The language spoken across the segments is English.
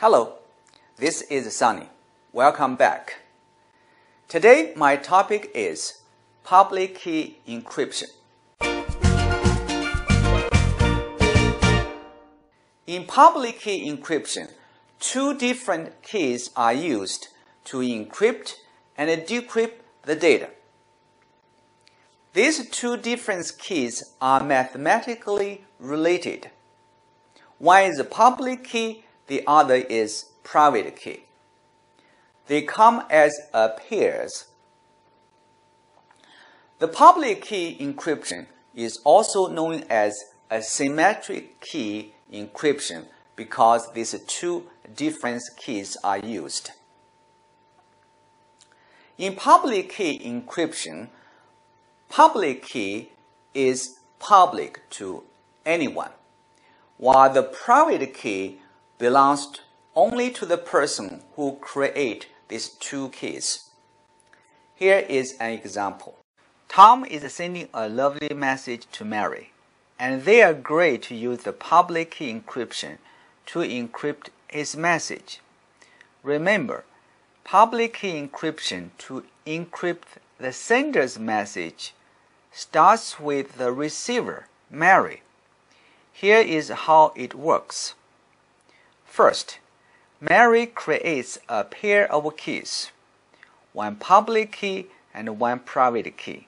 Hello, this is Sunny. Welcome back. Today my topic is public key encryption. In public key encryption, two different keys are used to encrypt and decrypt the data. These two different keys are mathematically related. One is a public key, the other is private key. They come as pairs. The public key encryption is also known as asymmetric key encryption because these two different keys are used. In public key encryption, public key is public to anyone, while the private key belongs only to the person who creates these two keys. Here is an example. Tom is sending a lovely message to Mary, and they agree to use the public key encryption to encrypt his message. Remember, public key encryption to encrypt the sender's message starts with the receiver, Mary. Here is how it works. First, Mary creates a pair of keys, one public key and one private key.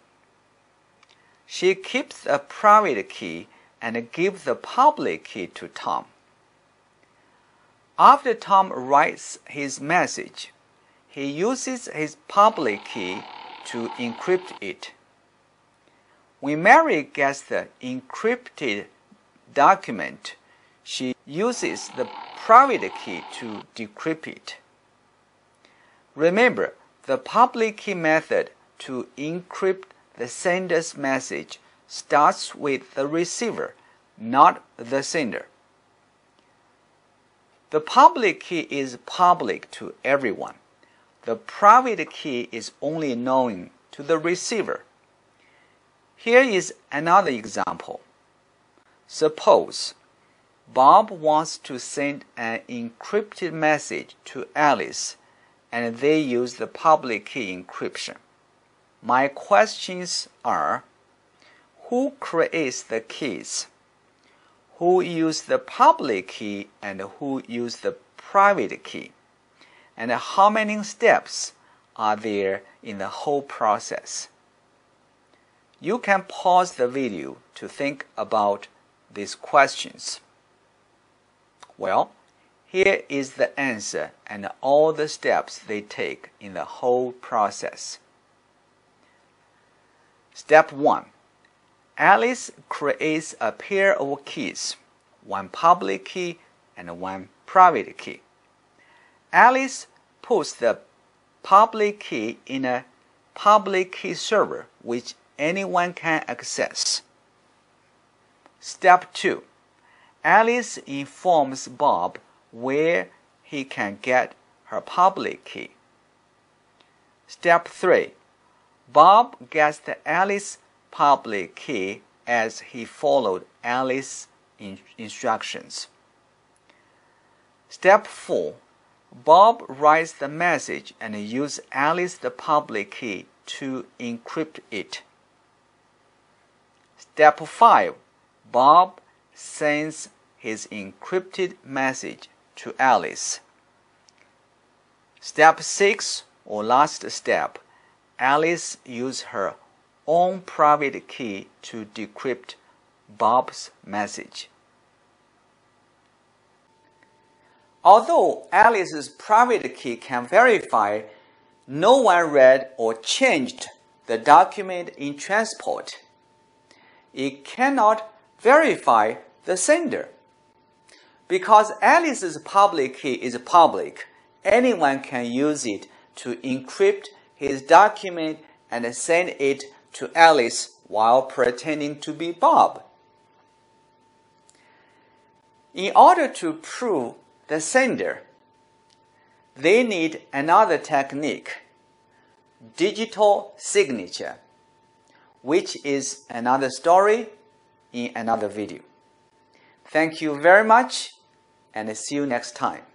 She keeps the private key and gives the public key to Tom. After Tom writes his message, he uses his public key to encrypt it. When Mary gets the encrypted document, she uses the private key to decrypt it. Remember, the public key method to encrypt the sender's message starts with the receiver, not the sender. The public key is public to everyone. The private key is only known to the receiver. Here is another example. Suppose Bob wants to send an encrypted message to Alice, and they use the public key encryption. My questions are, who creates the keys? Who uses the public key and who uses the private key? And how many steps are there in the whole process? You can pause the video to think about these questions. Well, here is the answer and all the steps they take in the whole process. Step 1. Alice creates a pair of keys, one public key and one private key. Alice puts the public key in a public key server which anyone can access. Step 2. Alice informs Bob where he can get her public key. Step 3. Bob gets the Alice public key as he followed Alice's instructions. Step 4. Bob writes the message and uses Alice's public key to encrypt it. Step 5. Bob sends his encrypted message to Alice. Step 6, or last step, Alice uses her own private key to decrypt Bob's message. Although Alice's private key can verify no one read or changed the document in transport, it cannot verify the sender. Because Alice's public key is public, anyone can use it to encrypt his document and send it to Alice while pretending to be Bob. In order to prove the sender, they need another technique, digital signature, which is another story in another video. Thank you very much, and see you next time.